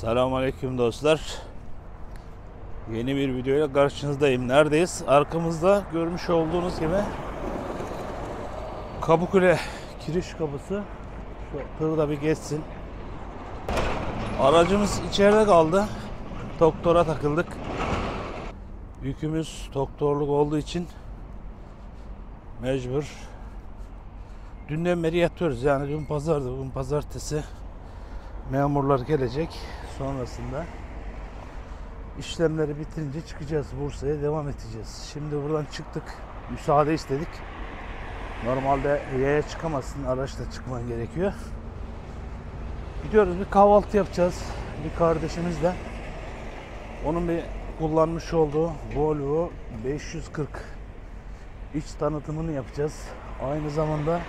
Selamünaleyküm dostlar. Yeni bir videoyla karşınızdayım. Neredeyiz? Arkamızda görmüş olduğunuz gibi Kapıkule giriş kapısı. Şu tır da bir geçsin. Aracımız içeride kaldı. Toktora takıldık. Yükümüz toktorluk olduğu için mecbur. Dünden beri yatıyoruz. Yani dün pazardı, bugün pazartesi. Memurlar gelecek. Sonrasında işlemleri bitirince çıkacağız. Bursa'ya devam edeceğiz. Şimdi buradan çıktık. Müsaade istedik. Normalde yaya çıkamazsın. Araçla çıkman gerekiyor. Gidiyoruz. Bir kahvaltı yapacağız. Bir kardeşimizle. Onun bir kullanmış olduğu Volvo 540 iç tanıtımını yapacağız. Aynı zamanda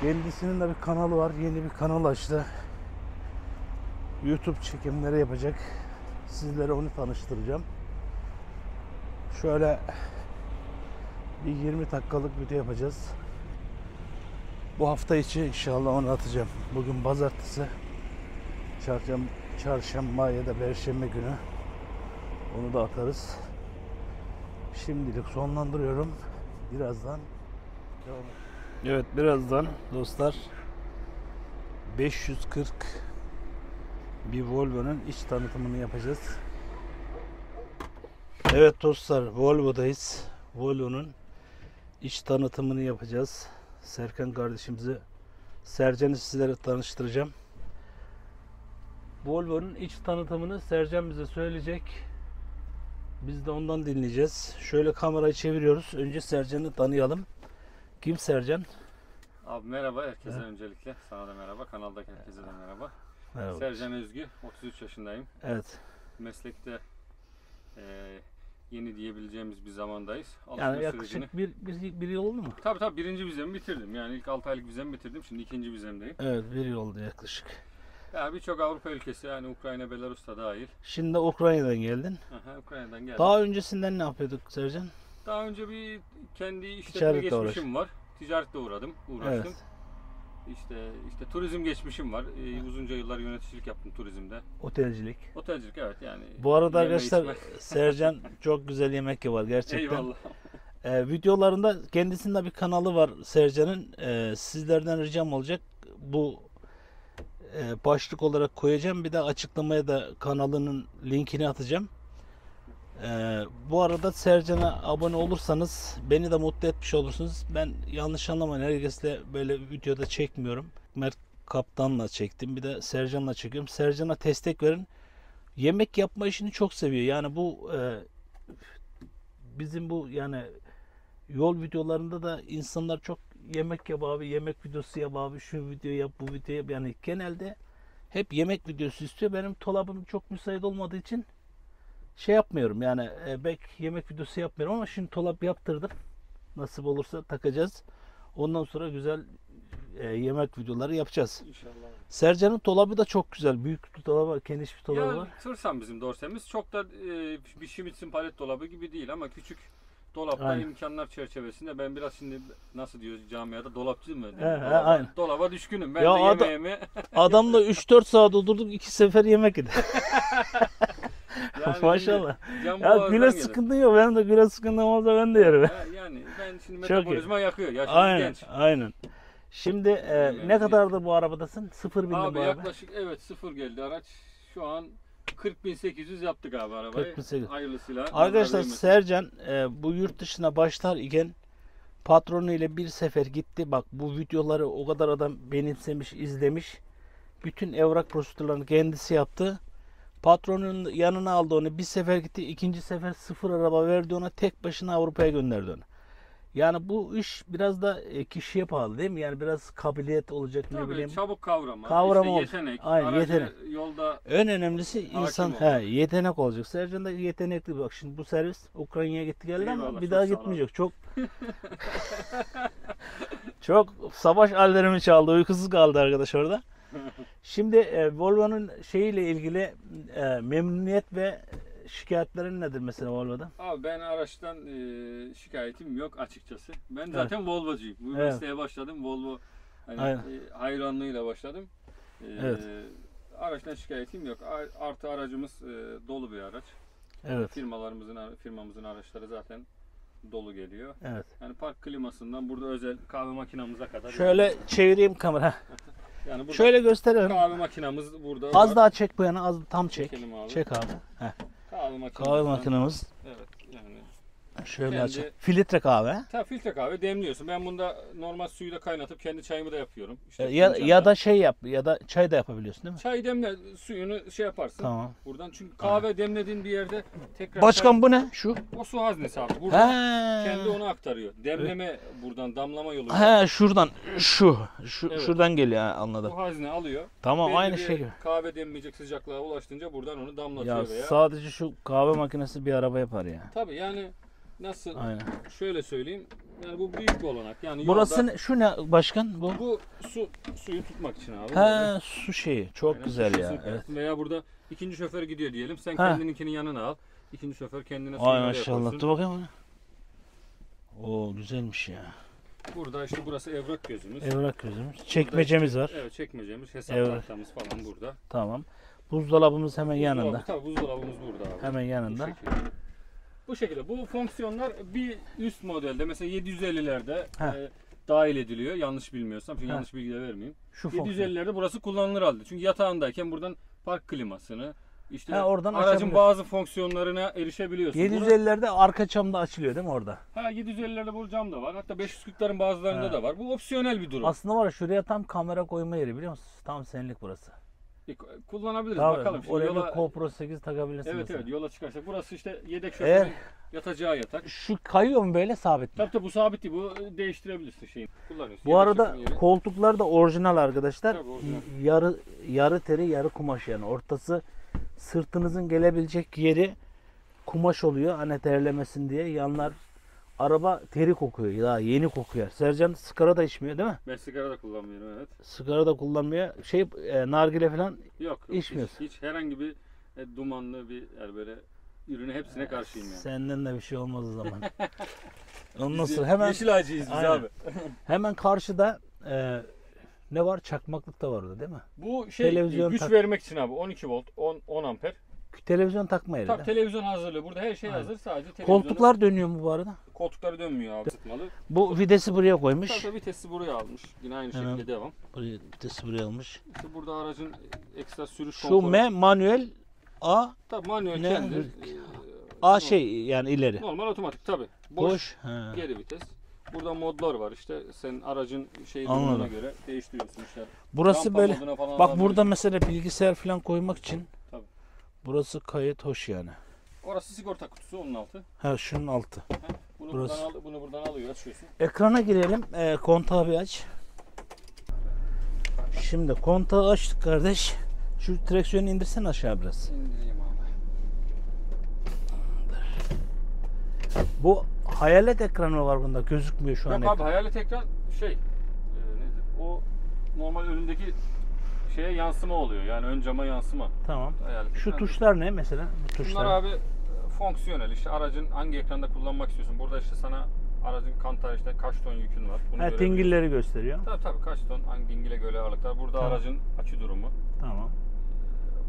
kendisinin de bir kanalı var. Yeni bir kanal açtı. YouTube çekimleri yapacak. Sizlere onu tanıştıracağım. Şöyle bir 20 dakikalık video yapacağız. Bu hafta içi inşallah onu atacağım. Bugün pazartesi. Çarşamba ya da perşembe günü onu da atarız. Şimdilik sonlandırıyorum. Birazdan devam edeceğim. Evet, birazdan dostlar 540 bir Volvo'nun iç tanıtımını yapacağız. Evet dostlar, Volvo'dayız. Volvo'nun iç tanıtımını yapacağız. Serkan kardeşimizi, Sercan'ı sizlere tanıştıracağım. Volvo'nun iç tanıtımını Sercan bize söyleyecek. Biz de ondan dinleyeceğiz. Şöyle kamerayı çeviriyoruz. Önce Sercan'ı tanıyalım. Kim Sercan? Abi merhaba herkese, evet. Öncelikle sana da merhaba, kanaldaki herkese de merhaba. Merhaba. Serkan Özgü, 33 yaşındayım. Evet. Meslekte yeni diyebileceğimiz bir zamandayız. Alışma yani yaklaşık bir yıl oldu mu? Tabii tabii, birinci vizemi bitirdim. Yani ilk 6 aylık vizemi bitirdim, şimdi ikinci vizemdeyim. Evet, bir yıl oldu yaklaşık. Yani birçok Avrupa ülkesi, yani Ukrayna, Belarus da dahil. Şimdi Ukrayna'dan geldin. Aha, Ukrayna'dan geldim. Daha öncesinden ne yapıyorduk Sercan? Daha önce bir kendi işletme geçmişim var. Ticaretle uğraştım. Evet. İşte turizm geçmişim var. Uzunca yıllar yöneticilik yaptım turizmde. Otelcilik. Otelcilik, evet yani. Bu arada arkadaşlar Sercan çok güzel yemek yapar gerçekten. Eyvallah. Videolarında kendisinin de bir kanalı var Sercan'ın. Sizlerden ricam olacak. Bu başlık olarak koyacağım. Bir de açıklamaya da kanalının linkini atacağım. Bu arada Sercan'a abone olursanız beni de mutlu etmiş olursunuz. Ben yanlış anlamayın, herkesle böyle bir videoda çekmiyorum. Mert Kaptan'la çektim, bir de Sercan'la çekiyorum. Sercan'a destek verin. Yemek yapma işini çok seviyor. Yani bu bizim bu yani yol videolarında da insanlar çok yemek yap abi, yemek videosu yap abi, şu video yap, bu video yap. Yani genelde hep yemek videosu istiyor. Benim dolabım çok müsait olmadığı için şey yapmıyorum yani, belki yemek videosu yapmıyorum ama şimdi dolap yaptırdım. Nasip olursa takacağız. Ondan sonra güzel yemek videoları yapacağız. İnşallah. Sercan'ın dolabı da çok güzel. Büyük bir dolabı var, geniş bir dolabı var. Tırsan bizim dorsemiz. Çok da bir Schmitz'in palet dolabı gibi değil ama küçük dolapta, aynen, imkanlar çerçevesinde. Ben biraz şimdi nasıl diyor camiada, dolapçı mı? Dolaba düşkünüm. Ben ya de yemeğimi... Adamla 3-4 saat oturduk, 2 sefer yemek yedim. Yani maşallah. Ya güle sıkıntı yok. Benim de güle sıkıntım olsa ben de yerim. Yani ben şimdi metabolizma yakıyor. Yaşım aynen, genç. Aynen. Şimdi ne kadardı bu arabadasın? 0.000 abi yaklaşık, evet, 0 geldi araç. Şu an 40.800 yaptık abi arabayı. 40.800. Hayırlısıyla. Arkadaşlar Sercan bu yurt dışına başlar iken patronu ile bir sefer gitti. Bak bu videoları o kadar adam benimsemiş, izlemiş. Bütün evrak prosedürlerini kendisi yaptı. Patronun yanına aldı onu. Bir sefer gitti. İkinci sefer sıfır araba verdi ona. Tek başına Avrupa'ya gönderdi onu. Yani bu iş biraz da kişiye pahalı değil mi? Yani biraz kabiliyet olacak. Tabii, ne bileyim. Çabuk kavrama işte yetenek. Aynen, yetenek. Yolda en önemlisi insan. He, yetenek olacak. Sercan da yetenekli. Bak şimdi bu servis Ukrayna'ya gitti geldi ama bir daha gitmeyecek. Çok çok savaş alarmı çaldı. Uykusuz kaldı arkadaş orada. Şimdi Volvo'nun şeyiyle ilgili memnuniyet ve şikayetlerin nedir mesela Volvo'da? Abi ben araçtan şikayetim yok açıkçası. Ben zaten, evet, Volvo'cuyum. Bu, evet, mesleğe başladım. Volvo hani, hayranlığıyla başladım. Evet. Araçtan şikayetim yok. Artı aracımız dolu bir araç. Evet. Firmamızın araçları zaten dolu geliyor. Evet. Yani park klimasından burada özel kahve makinamıza kadar. Şöyle yani. Çevireyim kamera. Yani şöyle gösterelim. Kahve makinamız burada. Az var. Daha çek bu yana, az tam çek. Abi. Çek abi. Heh. Kahve makinamız. Evet. Yani. Şöyle açık. Filtre kahve. Tabii filtre kahve demliyorsun. Ben bunda normal suyu da kaynatıp kendi çayımı da yapıyorum. İşte ya da şey yap, ya da çay da yapabiliyorsun değil mi? Çay demle, suyunu şey yaparsın. Tamam. Buradan çünkü kahve demlediğin bir yerde tekrar. Başkan çay... bu ne? Şu. O su haznesi abi. Burada kendi onu aktarıyor. Demleme buradan damlama yolu. He şuradan evet. Şuradan geliyor, anladım. Bu hazne alıyor. Tamam belli aynı şey gibi. Kahve demleyecek sıcaklığa ulaştığınca buradan onu damlatıyor ya veya. Sadece şu kahve makinesi bir araba yapar ya. Yani. Tabii yani. Nasıl? Aynen. Şöyle söyleyeyim. Yani bu büyük bir olanak. Yani burası yolda, şu ne başkan? Bu suyu tutmak için abi. He, su şeyi. Çok aynen, güzel ya. Evet. Veya burada ikinci şoför gidiyor diyelim. Sen kendininkini yanına al. İkinci şoför kendine suyu yapıyorsun. Ay maşallah. Dur bakayım. Oo güzelmiş ya. Burada işte burası evrak gözümüz. Evrak gözümüz. Çekmecemiz burada, var. Evet çekmecemiz. Hesap tahtamız falan burada. Tamam. Buzdolabımız hemen yanında. Tabii buzdolabımız burada abi. Hemen yanında. Bu şekilde. Bu fonksiyonlar bir üst modelde mesela 750'lerde dahil ediliyor. Yanlış bilmiyorsam. Çünkü yanlış bilgi de vermeyeyim. 750'lerde burası kullanılır halde. Çünkü yatağındayken buradan park klimasını, işte aracın bazı fonksiyonlarına erişebiliyorsun. 750'lerde arka cam da açılıyor değil mi orada? Ha 750'lerde bu cam da var. Hatta 540'ların bazılarında da var. Bu opsiyonel bir durum. Aslında var şuraya tam kamera koyma yeri biliyor musun? Tam senlik burası. Kullanabiliriz tabii, bakalım. Şimdi oraya yola... GoPro 8 takabilirsiniz. Evet mesela. Evet yola çıkarsak. Burası işte yedek şoförün yatacağı yatak. Şu kayıyor mu böyle sabit mi? Tabii tabii bu sabit değil, bu değiştirebilirsin şeyi. Bu arada koltuklar da orijinal arkadaşlar. Tabii, orijinal. Yarı teri yarı kumaş yani ortası sırtınızın gelebilecek yeri kumaş oluyor hani terlemesin diye yanlar. Araba teri kokuyor. Daha yeni kokuyor. Sercan sigara da içmiyor değil mi? Ben sigara da kullanmıyorum evet. Sigara da kullanmıyor. Şey nargile falan yok, içmiyorsun. Hiç herhangi bir dumanlı bir yani böyle ürünü hepsine karşıyım yani. Senden de bir şey olmaz o zaman. Ondan sonra hemen yeşil ağacıyız biz abi. Hemen karşıda ne var? Çakmaklık da var orada değil mi? Bu şey televizyon güç vermek için abi 12 volt 10 amper. Televizyon takma yeri. Tabii televizyon hazırlıyor. Burada her şey hazır. Sadece televizyonu... Koltuklar dönüyor mu bu arada? Koltukları dönmüyor abi. Sıtmalı. Bu vitesi buraya koymuş. Tabii vitesi buraya almış. Yine aynı şekilde devam. Vitesi buraya almış. İşte burada aracın ekstra sürüş kontrolü. Şu manuel A. Tabii manuel kendi. A şey yani ileri. Normal otomatik tabii. Boş. Geri vites. Burada modlar var işte. Senin aracın şey durumuna göre değiştiriyorsun işte. Burası rampa böyle. Bak burada mesela bilgisayar falan koymak için. Burası gayet hoş yani. Orası sigorta kutusu onun altı. Ha şunun altı. Ha, bunu buradan alıyor açıyorsun. Ekrana girelim. Kontağı bir aç. Şimdi kontağı açtık kardeş. Şu direksiyonu indirsen aşağı biraz. İndireyim abi. Bu hayalet ekranı var bunda gözükmüyor şu an. Yok abi hayalet ekran şey nedir? O normal önündeki şeye yansıma oluyor yani ön cama yansıma. Tamam. Şu tuşlar ne mesela? Bu tuşlar abi fonksiyonel işte aracın hangi ekranda kullanmak istiyorsun. Burada işte sana aracın kantar işte kaç ton yükün var. Bunu dingilleri gösteriyor. Tabii tabii kaç ton hangi dingile göre ağırlıklar. Burada aracın açı durumu. Tamam.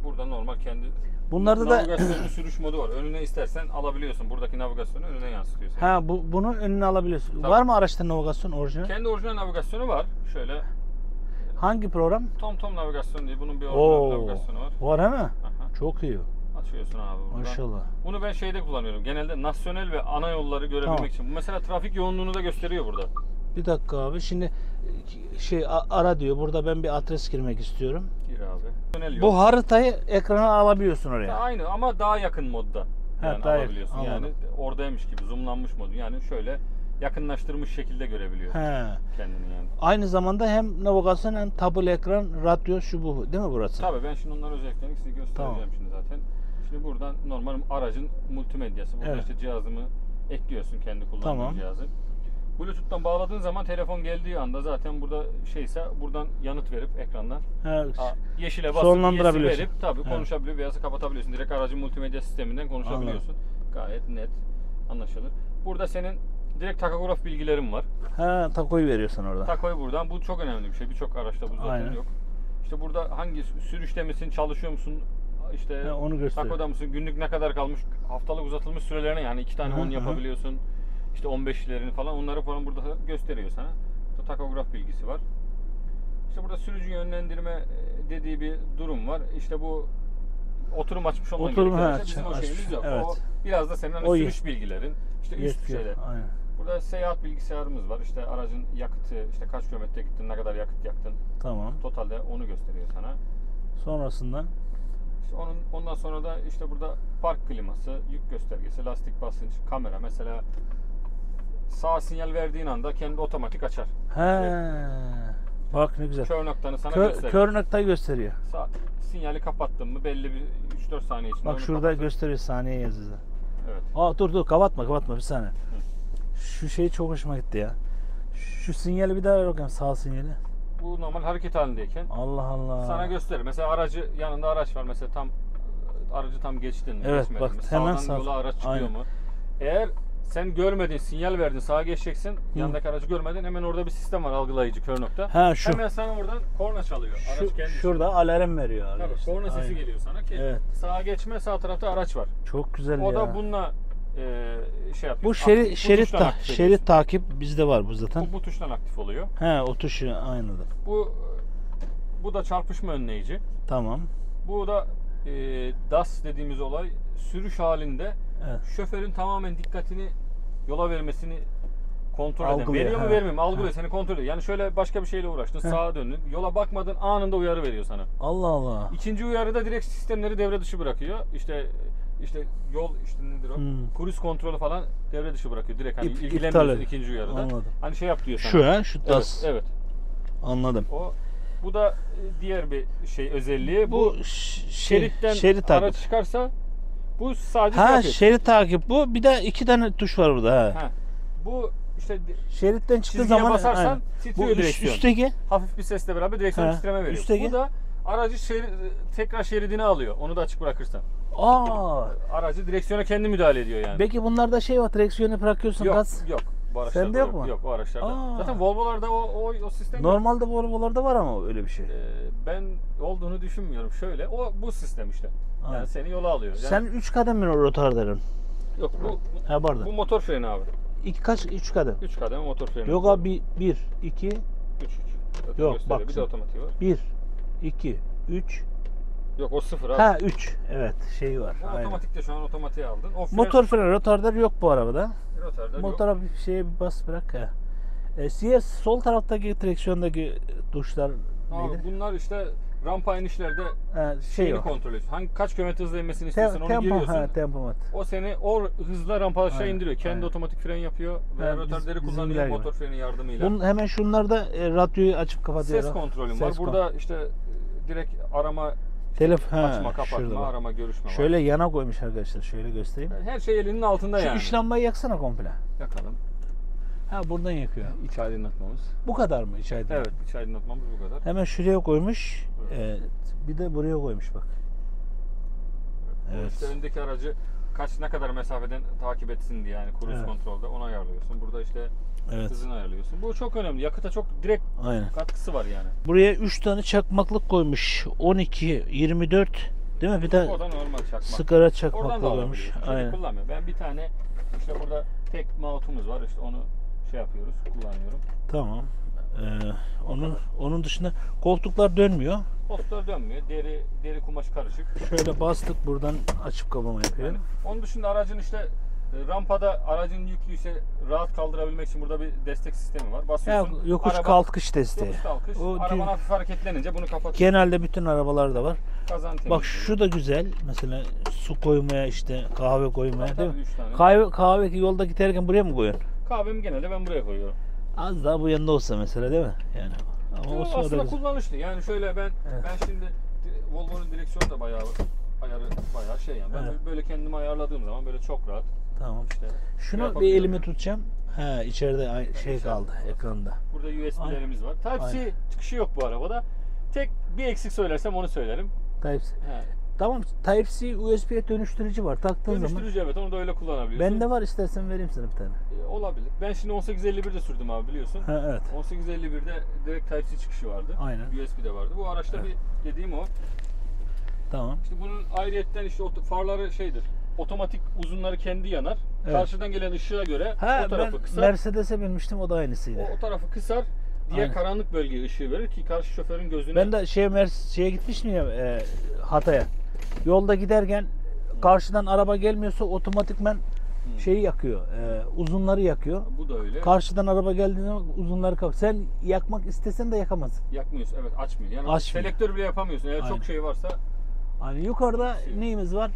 Burada normal kendi bunlarda navigasyonlu sürüş modu var. Önüne istersen alabiliyorsun. Buradaki navigasyonu önüne yansıtıyorsun. Ha bunu önüne alabiliyorsun. Tabii. Var mı araçta navigasyon orijinal? Kendi orijinal navigasyonu var. Şöyle hangi program? TomTom navigasyonu diye. Bunun bir navigasyonu var. Var he mi? Aha. Çok iyi. Açıyorsun abi burada. Maşallah. Bunu ben şeyde kullanıyorum. Genelde nasyonel ve ana yolları görebilmek için. Mesela trafik yoğunluğunu da gösteriyor burada. Bir dakika abi. Şimdi şey ara diyor. Burada ben bir adres girmek istiyorum. Gir abi. Bu haritayı ekrana alabiliyorsun oraya. Aynı ama daha yakın modda. Yani daha alabiliyorsun. Yakın. Yani oradaymış gibi zoomlanmış modu. Yani şöyle yakınlaştırmış şekilde görebiliyor kendini yani. Aynı zamanda hem navigasyon hem tablo ekran, radyo şu bu değil mi burası? Tabii ben şimdi onların özelliklerini size göstereceğim şimdi zaten. Şimdi buradan normal aracın multimedyası. Burada işte cihazımı ekliyorsun kendi kullandığın cihazı. Bluetooth'tan bağladığın zaman telefon geldiği anda zaten burada şeyse buradan yanıt verip ekrandan yeşile basıp yesi verip tabii konuşabiliyor veya kapatabiliyorsun. Direkt aracın multimedya sisteminden konuşabiliyorsun. Gayet net anlaşılır. Burada senin direkt takograf bilgilerim var. Takoyu veriyorsun orada. Takoyu buradan. Bu çok önemli bir şey. Birçok araçta bu zaten yok. İşte burada hangi sürüşte misin, çalışıyor musun, işte ha, onu gösteriyor. Takoda mısın, günlük ne kadar kalmış, haftalık uzatılmış sürelerini, yani 2 tane 10 yapabiliyorsun. İşte 15'lerini falan, onları falan burada gösteriyor sana. İşte takograf bilgisi var. İşte burada sürücü yönlendirme dediği bir durum var. İşte bu oturum açmış olman gerekiyor. Bizim o şeyimiz yok. Evet. O biraz da senin o sürüş bilgilerin, işte üst şeyler. Aynen. Burada seyahat bilgisayarımız var. İşte aracın yakıtı, işte kaç kilometre gittin, ne kadar yakıt yaktın. Tamam. Totalde onu gösteriyor sana. Sonrasında? İşte ondan sonra da işte burada park kliması, yük göstergesi, lastik basınç, kamera. Mesela sağ sinyal verdiğin anda kendi otomatik açar. He. Evet. Bak ne güzel. Kör noktanı sana gösteriyor. Kör noktayı gösteriyor. Sağ sinyali kapattın mı belli bir 3-4 saniye içinde. Bak şurada kapattın. Gösteriyor, saniye yazısı. Evet. Aa dur kapatma bir saniye. Şu şey çok hoşuma gitti ya. Şu sinyali bir daha ver bakayım, sağ sinyali. Bu normal hareket halindeyken. Allah Allah. Sana gösterir. Mesela aracı, yanında araç var mesela, tam aracı tam geçtin mi? Evet bak mi? Hemen sağdan yola araç çıkıyor. Aynen. Mu? Eğer sen görmedin, sinyal verdin, sağa geçeceksin. Hı. Yandaki aracı görmedin. Hemen orada bir sistem var, algılayıcı kör nokta. Ha, şu. Hemen sana oradan korna çalıyor. Araç kendisi. Şurada alarm veriyor araç. Tabii işte. Korna sesi aynen geliyor sana ki evet, sağa geçme, sağ tarafta araç var. Çok güzel o ya. O da bununla şey yapıyor. Bu şerit takip bizde var bu zaten. Bu tuştan aktif oluyor. He, o tuşu aynı da. Bu da çarpışma önleyici. Tamam. Bu da DAS dediğimiz olay, sürüş halinde evet, şoförün tamamen dikkatini yola vermesini kontrol eden. Veriyor mu vermiyor mu? Algılıyor, seni kontrol ediyor. Yani şöyle başka bir şeyle uğraştın, sağa döndün, yola bakmadın, anında uyarı veriyor sana. Allah Allah. İkinci uyarıda direkt sistemleri devre dışı bırakıyor. İşte yol, işte nedir o? Kruz kontrolü falan devre dışı bırakıyor direkt. Hani ilgilenmiyorsun ikinci uyarıda. Anladım. Hani şey yap diyor sana. Şu DAS. Evet. Anladım. Bu da diğer bir şey özelliği. Bu şeritten araç çıkarsa bu sadece takip. Şerit takip bu. Bir de 2 tane tuş var burada. Bu işte şeritten çıktığı zaman basarsan aynen titriyor bu direksiyon. Üstteki hafif bir sesle beraber direksiyon titreme veriyor. Üstteki. Bu da aracı tekrar şeridine alıyor. Onu da açık bırakırsan. Aa. Aracı direksiyona kendi müdahale ediyor yani. Peki bunlarda şey var, direksiyonu bırakıyorsun gaz. Yok. Bu araçlarda sende yok mu? Yok o araçlarda. Aa. Zaten Volvo'larda o sistem normalde yok. Volvo'larda var ama öyle bir şey. Ben olduğunu düşünmüyorum. Şöyle bu sistem işte. Yani aynen, seni yola alıyor. Yani sen 3 kadem mi rotar derim? Yok bu motor freni abi. 3 kadem. 3 kadem motor freni. Yok abi 1 2 3 3. Yok bak bir de otomatik var. 1 2 3. Yok o 0 abi. 3. Evet şeyi var. Otomatikte şu an otomatiğe aldın. Motor freni rotarder yok bu arabada. Motora bir şeye bas bırak ya. Siyah sol taraftaki direksiyondaki tuşlar neydi? Bunlar işte rampa inişlerde şeyi kontrol ediyorsun. Kaç kilometre hızla inmesini istiyorsan onu giriyorsun. Tempomat. O seni o hızla rampa aşağı indiriyor. Kendi otomatik fren yapıyor ve rotarderi kullanıyor motor freni yardımıyla. Hemen şunlarda radyoyu açıp kapatıyor. Ses kontrolüm var. Burada işte direkt arama, telefon açma, kapatma, arama, görüşme var. Şöyle yana koymuş arkadaşlar. Şöyle göstereyim. Her şey elinin altında yani. Şu iç lambayı yaksana komple. Yakalım. Buradan yakıyor. İç aydınlatmamız. Bu kadar mı iç aydınlatmamız? Evet, iç aydınlatmamız bu kadar. Hemen şuraya koymuş. Evet. Bir de buraya koymuş bak. Evet. İşte öndeki aracı ne kadar mesafeden takip etsin diye yani cruise kontrolde onu ayarlıyorsun. Burada işte hızını ayarlıyorsun. Bu çok önemli. Yakıta çok direkt katkısı var yani. Buraya 3 tane çakmaklık koymuş. 12, 24 değil mi? Bir de sigara çakmaklığı koymuş. Aynen. Kullanmıyor. Ben bir tane işte burada tek mount'umuz var. İşte onu şey yapıyoruz. Kullanıyorum. Tamam. Onun dışında koltuklar dönmüyor. Koltuklar dönmüyor. Deri kumaş karışık. Şöyle bastık, buradan açıp kapama yapıyorum. Yani, onun dışında aracın işte rampada aracın yüklüyse rahat kaldırabilmek için burada bir destek sistemi var. Basıyorsun. Yokuş kalkış desteği. Yokuş kalkış. Araban hafif hareketlenince bunu kapatıyor. Genelde bütün arabalarda var. Bak şu da güzel. Mesela su koymaya, işte kahve koymaya değil mi? Kahve yolda giderken buraya mı koyuyorsun? Kahvemi genelde ben buraya koyuyorum. Az daha bu yanında olsa mesela değil mi? Yani ama o aslında kullanışlı. Yani şöyle ben şimdi Volvo'nun direksiyonu da bayağı şey yani. Ben böyle kendimi ayarladığım zaman böyle çok rahat. Tamam. İşte şunu bir elimi tutacağım. İçeride şey kaldı ekranda. Burada USB'lerimiz var. Type-C çıkışı yok bu arabada. Tek bir eksik söylersem onu söylerim. Type-C. Tamam, Type-C USB'ye dönüştürücü var. Taktığın zaman. Dönüştürücü, evet, onu da öyle kullanabiliyorsun. Bende var, istersen vereyim sana bir tane. Olabilir. Ben şimdi 1851'de sürdüm abi, biliyorsun. Ha, evet. 1851'de direkt Type-C çıkışı vardı. Aynen. USB de vardı. Bu araçta evet, bir dediğim o. Tamam. İşte bunun ayrıyetten işte farları şeydir. Otomatik uzunları kendi yanar. Evet. Karşıdan gelen ışığa göre o tarafı kısar. Mercedes'e binmiştim, o da aynısıydı. O tarafı kısar. Diğer aynen, karanlık bölgeye ışığı verir ki karşı şoförün gözüne... Ben de şeye gitmiştim ya, Hatay'a. Yolda giderken karşıdan araba gelmiyorsa otomatikmen şeyi yakıyor, uzunları yakıyor. Bu da öyle. Karşıdan araba geldiğinde uzunları kalkıyor. Sen yakmak istesen de yakamazsın. Yakmıyorsun, evet, açmıyor. Yani açmıyor. Selektör bile yapamıyorsun. Eğer aynen, çok şey varsa... Aynen. Yukarıda şey, neyimiz var?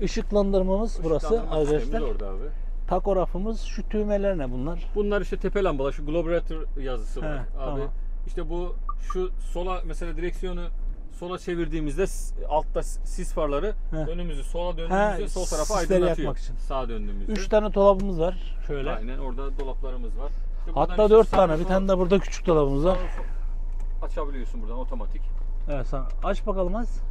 Işıklandırmamız burası arkadaşlar. Orada abi. Takografımız, şu tüymeler ne bunlar? Bunlar işte tepe lambalar, şu globulator yazısı var. He, abi. Tamam. İşte bu, şu sola mesela direksiyonu sola çevirdiğimizde altta sis farları, he, önümüzü sola döndüğümüzde he, sol tarafa aydınlatıyor. Sağa döndüğümüzde. 3 tane dolabımız var. Şöyle. Aynen, orada dolaplarımız var. İşte hatta 4 tane, bir tane de burada küçük dolabımız var. Açabiliyorsun buradan otomatik. Evet, sen aç bakalım az.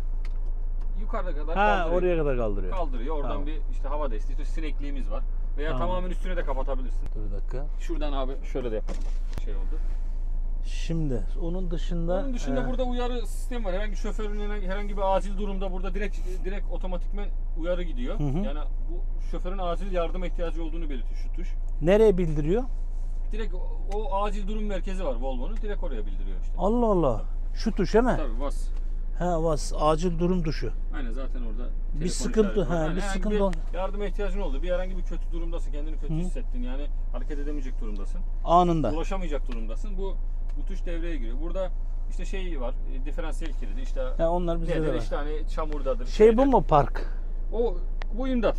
Yukarıda kadar kaldırıyor. Oraya kadar kaldırıyor. Kaldırıyor. Oradan tamam, bir işte hava desteği, sinekliğimiz var. Veya tamam, tamamen üstüne de kapatabilirsin. Dur bir dakika. Şuradan abi şöyle de yapalım. Şey oldu. Şimdi onun dışında... Onun dışında burada uyarı sistemi var. Herhangi şoförün herhangi bir acil durumda burada direkt otomatikmen uyarı gidiyor. Hı hı. Yani bu şoförün acil yardıma ihtiyacı olduğunu belirtiyor şu tuş. Nereye bildiriyor? Direkt o acil durum merkezi var Volvo'nun. Direkt oraya bildiriyor işte. Allah Allah. Şu tuş he mi? Tabii bas. Ha, vas, acil durum tuşu. Aynen, zaten orada bir sıkıntı, ha, yani bir sıkıntı oldu. Yardıma ihtiyacın oldu. Bir herhangi bir kötü durumdasın, kendini kötü hı, hissettin. Yani hareket edemeyecek durumdasın. Anında. Ulaşamayacak durumdasın. Bu tuş devreye giriyor. Burada işte şey var. Diferansiyel kilidi işte. Ha, onlar bizde de var. İşte hani çamurdadır. Şey şeyler. Bu mu park? Bu imdat.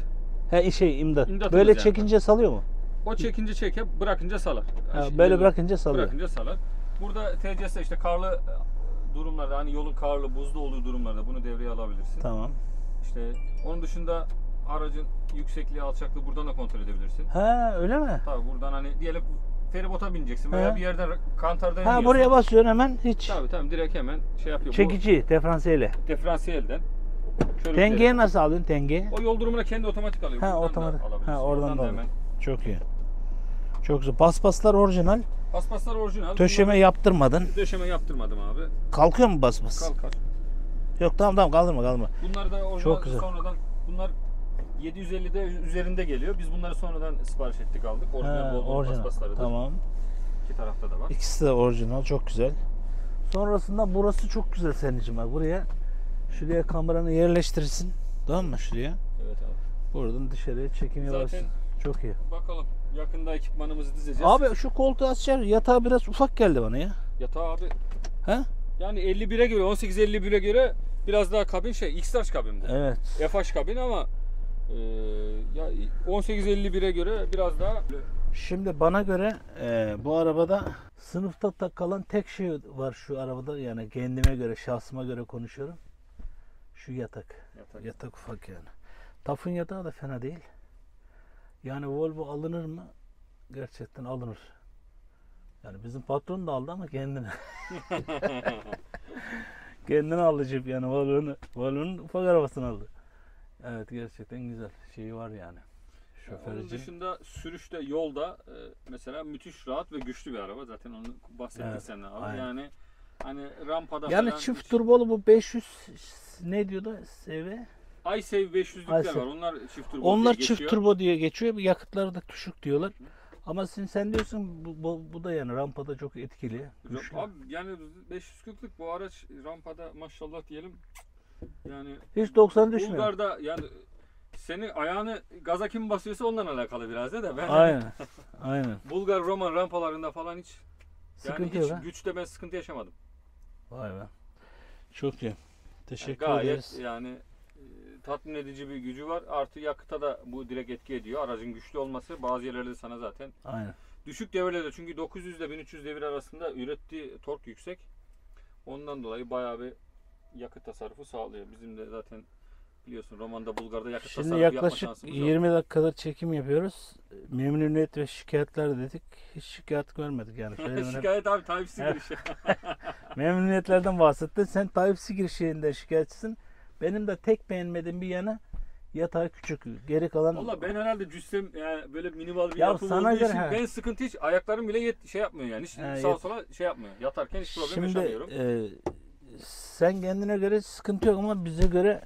He şey imdat. Böyle yani çekince yani salıyor mu? O çekince çeker, bırakınca salar. Ha, yani böyle bırakınca salıyor. Bırakınca salar. Burada TCS işte karlı durumlarda, hani yolun karlı, buzlu olduğu durumlarda bunu devreye alabilirsin. Tamam. İşte onun dışında aracın yüksekliği, alçaklığı buradan da kontrol edebilirsin. He, öyle mi? Tabii buradan hani diyelim feribota bineceksin veya bir yerden kantardan iniyorsun. Ha, buraya basıyorsun hemen hiç. Tabii tamam, direkt hemen şey yapıyor. Çekici, diferansiyeli. Diferansiyelden. Dengeyi nasıl alıyorsun, dengeyi? O yol durumuna kendi otomatik alıyor. Ha, otomatik. Ha, oradan da hemen. Çok iyi. Çok güzel. Paspaslar orijinal. Paspaslar orijinal. Döşeme yaptırmadın. Döşeme yaptırmadım abi. Kalkıyor mu baspas? Kalkar. Yok tamam kaldırma. Bunlar da orijinal, sonradan bunlar 750'de üzerinde geliyor. Biz bunları sonradan sipariş ettik, aldık. Orijinal Volvo paspasları. Tamam. İki tarafta da var. İkisi de orijinal, çok güzel. Sonrasında burası çok güzel senin için bak. Şuraya kameranı yerleştirirsin. Tamam mı şuraya? Evet abi. Buradan dışarıya çekim yaparsın. Çok iyi. Bakalım. Yakında ekipmanımızı dizeceğiz. Abi şu koltuğu açar, yatağı biraz ufak geldi bana ya. Yatağı abi. He? Yani 51'e göre, 18-51'e göre biraz daha kabin X-Large kabin bu. Evet. FH kabin ama ya 18-51'e göre biraz daha. Şimdi bana göre bu arabada sınıfta kalan tek şey var şu arabada, yani kendime göre, şahsıma göre konuşuyorum. Şu yatak. Yatak ufak yani. Taf'ın yatağı da fena değil. Yani Volvo alınır mı? Gerçekten alınır. Yani bizim patron da aldı ama kendine. Kendine aldı cip yani Volvo'nun ufak arabasını aldı. Evet, gerçekten güzel şeyi var yani. Şoförün dışında sürüşte, yolda mesela müthiş rahat ve güçlü bir araba. Zaten onu bahsettik evet, senden abi. Aynen. Yani hani rampada yani çift turbolu bu 500 ne diyordu seviye? iSave 500'lükler var. Onlar çift turbo diye geçiyor. Yakıtları da düşük diyorlar. Hı. Ama sen diyorsun bu da yani rampada çok etkili. Abi yani 500'lük bu araç rampada maşallah diyelim. Yani hiç 90 düşmüyor. Bulgar'da yani seni ayağını gaza kim basıyorsa ondan alakalı biraz da ben. Aynen. Aynen. Bulgar Roman rampalarında falan hiç sıkıntı yani hiç güçte ben sıkıntı yaşamadım. Vay be. Çok iyi. Teşekkür ederiz. Yani tatmin edici bir gücü var. Artı yakıta da bu direkt etki ediyor. Aracın güçlü olması bazı yerlerde sana zaten. Aynen. Düşük devirlerde çünkü 900 ile 1300 devir arasında ürettiği tork yüksek. Ondan dolayı bayağı bir yakıt tasarrufu sağlıyor. Bizim de zaten biliyorsun Romanda, Bulgar'da yakıt tasarrufu yapma şansımız yok. Şimdi yaklaşık 20 dakikadır çekim yapıyoruz. Memnuniyet ve şikayetler dedik. Hiç şikayet görmedik yani. Şikayet abi Type-C girişi. Memnuniyetlerden bahsettin. Sen Type-C girişinden şikayetçisin. Benim de tek beğenmediğim bir yanı yatağı küçük. Geri kalan... Valla ben herhalde cüssem yani böyle minimal bir yapım olduğu için ben sıkıntı hiç ayaklarım bile şey yapmıyor yani. Hiç sağa sola şey yapmıyor. Yatarken hiç problem yaşamıyorum. Sen kendine göre sıkıntı yok ama bize göre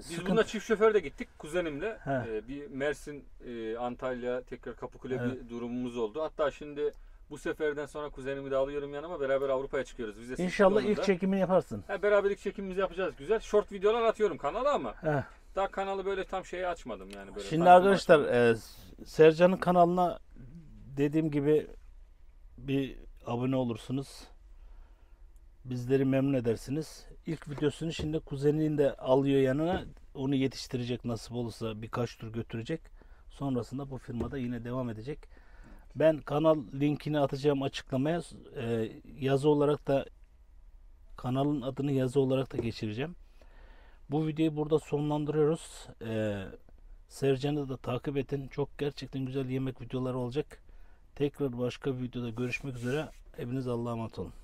sıkıntı. Biz bununla çift şoförde gittik kuzenimle. Bir Mersin, Antalya, tekrar Kapıkule bir durumumuz oldu. Hatta şimdi bu seferden sonra kuzenimi de alıyorum yanıma, beraber Avrupa'ya çıkıyoruz. Vizesi İnşallah ilk çekimini yaparsın. Beraber ilk çekimimizi yapacağız. Güzel. Short videolar atıyorum kanala ama daha kanalı böyle tam şeye açmadım yani. Böyle şimdi arkadaşlar Sercan'ın kanalına dediğim gibi bir abone olursunuz. Bizleri memnun edersiniz. İlk videosunu şimdi kuzenin de alıyor yanına. Onu yetiştirecek, nasip olursa birkaç tur götürecek. Sonrasında bu firmada yine devam edecek. Ben kanal linkini atacağım açıklamaya. Yazı olarak da kanalın adını yazı olarak da geçireceğim. Bu videoyu burada sonlandırıyoruz. Sercan'ı da takip edin. Çok gerçekten güzel yemek videoları olacak. Tekrar başka bir videoda görüşmek üzere. Hepiniz Allah'a emanet olun.